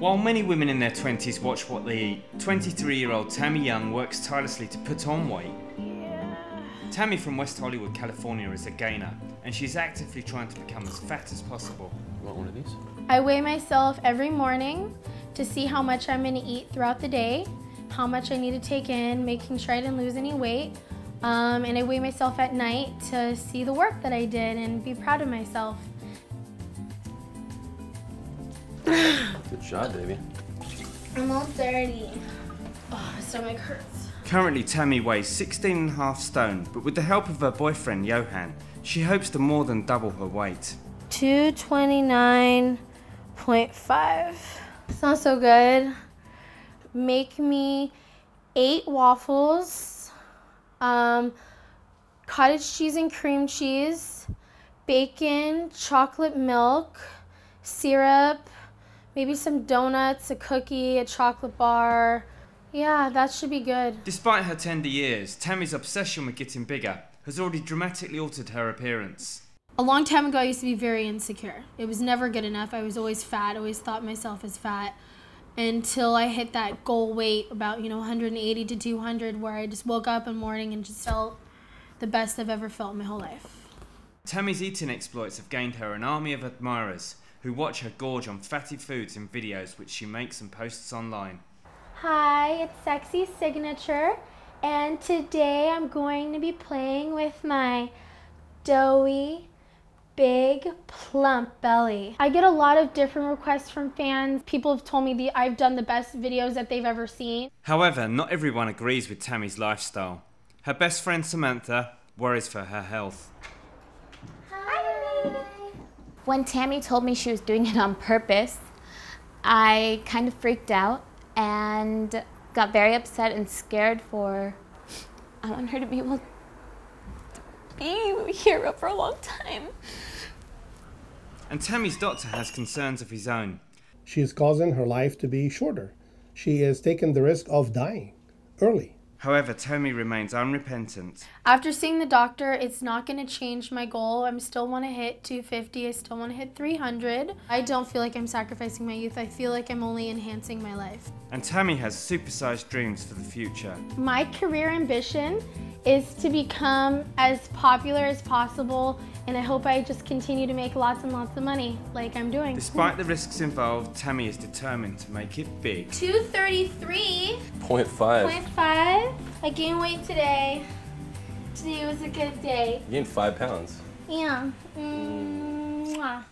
While many women in their 20s watch what they eat, 23-year-old Tammy Jung works tirelessly to put on weight. Tammy from West Hollywood, California is a gainer, and she's actively trying to become as fat as possible. Want one of these? I weigh myself every morning to see how much I'm going to eat throughout the day, how much I need to take in, making sure I didn't lose any weight, and I weigh myself at night to see the work that I did and be proud of myself. Good job, baby. I'm all 30. Oh, my stomach hurts. Currently, Tammy weighs 16.5 stone, but with the help of her boyfriend, Johan, she hopes to more than double her weight. 229.5. It's not so good. Make me 8 waffles, cottage cheese and cream cheese, bacon, chocolate milk, syrup, maybe some donuts, a cookie, a chocolate bar. Yeah, that should be good. Despite her tender years, Tammy's obsession with getting bigger has already dramatically altered her appearance. A long time ago, I used to be very insecure. It was never good enough. I was always fat, always thought myself as fat, until I hit that goal weight about, 180 to 200, where I just woke up in the morning and just felt the best I've ever felt in my whole life. Tammy's eating exploits have gained her an army of admirers who watch her gorge on fatty foods in videos which she makes and posts online. Hi, it's Sexy Signature, and today I'm going to be playing with my doughy, big, plump belly. I get a lot of different requests from fans. People have told me that I've done the best videos that they've ever seen. However, not everyone agrees with Tammy's lifestyle. Her best friend Samantha worries for her health. Hi! When Tammy told me she was doing it on purpose, I kind of freaked out and got very upset and scared for, I want her to be able to be a hero for a long time. And Tammy's doctor has concerns of his own. She is causing her life to be shorter. She has taken the risk of dying early. However, Tammy remains unrepentant. After seeing the doctor, it's not going to change my goal. I still want to hit 250. I still want to hit 300. I don't feel like I'm sacrificing my youth. I feel like I'm only enhancing my life. And Tammy has supersized dreams for the future. My career ambition is to become as popular as possible, and I hope I just continue to make lots and lots of money like I'm doing. Despite the risks involved, Tammy is determined to make it big. 233.5. I gained weight today. Today was a good day. You gained 5 pounds. Yeah. Mwah.